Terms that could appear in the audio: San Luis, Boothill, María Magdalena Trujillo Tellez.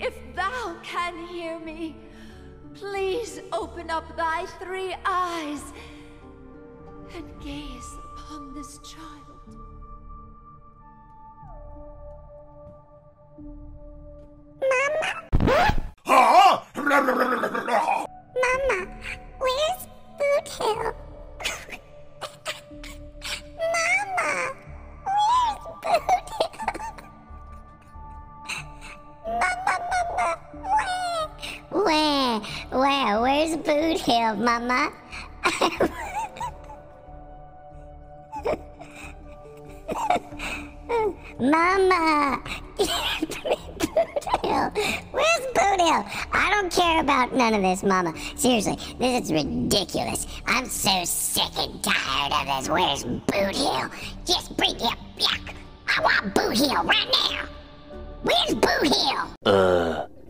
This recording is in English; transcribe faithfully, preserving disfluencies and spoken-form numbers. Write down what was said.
If thou can hear me, please open up thy three eyes and gaze upon this child. Mama? Huh? Mama, where's Boothill? Mama, where's Boothill? Mama, Mama, where? Where? Where? Where's Boothill, Mama? Mama, give me Boothill. Where's Boothill? I don't care about none of this, Mama. Seriously, this is ridiculous. I'm so sick and tired of this. Where's Boothill? Just bring him back. I want Boothill right now. Where's Boothill? Uh.